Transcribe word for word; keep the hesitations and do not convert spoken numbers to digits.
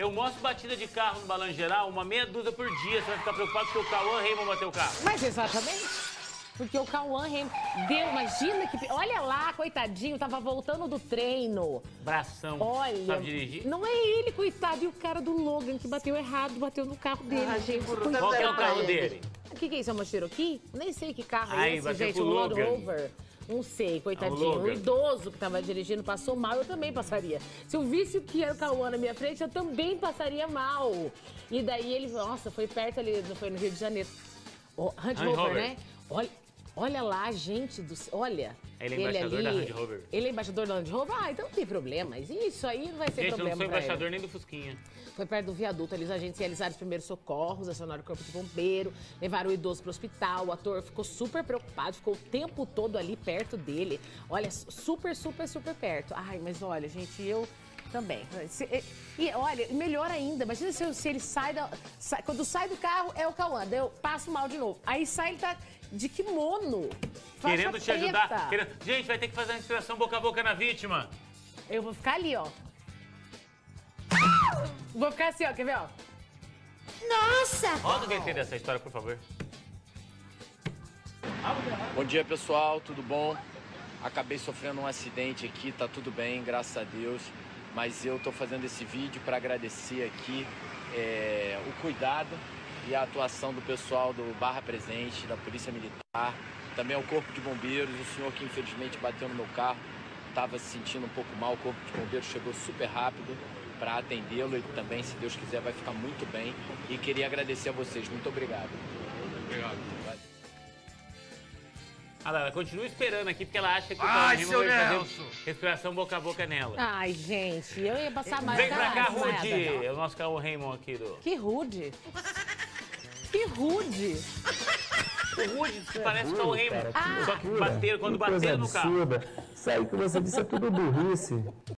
Eu mostro batida de carro no balanço geral, uma meia dúzia por dia. Você vai ficar preocupado porque o Cauã Reymond bateu o carro. Mas exatamente. Porque o Cauã Reymond deu, imagina que... Olha lá, coitadinho, tava voltando do treino. Bração. Olha, sabe dirigir? Não é ele, coitado. E o cara do Logan que bateu errado, bateu no carro dele, ah, gente. Por... Qual que é o carro dele? O que, que é isso? É uma Cherokee? Nem sei que carro Ai, é esse, gente. O Land Rover. Não sei, coitadinho. O idoso que tava dirigindo passou mal, eu também passaria. Se eu visse o que era o Cauã na minha frente, eu também passaria mal. E daí ele, nossa, foi perto ali, foi no Rio de Janeiro. Land Rover, né? Olha, olha lá, gente do céu, olha. Ele é embaixador ele ali, da Land Rover. Ele é embaixador da Land Rover? Ah, então não tem problema. Isso aí não vai ser gente, problema. Eu não sou embaixador ele. nem do Fusquinha. Foi perto do viaduto, ali os agentes realizaram os primeiros socorros, acionaram o corpo de bombeiro, levaram o idoso para o hospital, o ator ficou super preocupado, ficou o tempo todo ali perto dele. Olha, super, super, super perto. Ai, mas olha, gente, eu também. E olha, melhor ainda, imagina se, se ele sai, da, sai, quando sai do carro é o Cauã, daí eu passo mal de novo. Aí sai, ele tá de kimono, faixa querendo te preta. ajudar. Querendo... Gente, vai ter que fazer a respiração boca a boca na vítima. Eu vou ficar ali, ó. Vou ficar assim, ó, quer ver, ó? Nossa! Roda o V T dessa história, por favor. Bom dia, pessoal, tudo bom? Acabei sofrendo um acidente aqui, tá tudo bem, graças a Deus. Mas eu tô fazendo esse vídeo para agradecer aqui é, o cuidado e a atuação do pessoal do Barra Presente, da Polícia Militar, também ao Corpo de Bombeiros, o senhor que infelizmente bateu no meu carro, tava se sentindo um pouco mal, o Corpo de Bombeiros chegou super rápido para atendê-lo e também, se Deus quiser, vai ficar muito bem. E queria agradecer a vocês. Muito obrigado. Obrigado. Ah, ela continua esperando aqui porque ela acha que o Ai, seu vai fazer respiração boca a boca nela. Ai, gente, eu ia passar mais. Vem pra cá, Rudy. É o nosso Cauã Reymond aqui do... Que Rudy? Que Rudy? O Rudy parece Cauã Reymond. Ah, só que bateram, quando bateram no carro. Sabe que você disse é tudo burrice.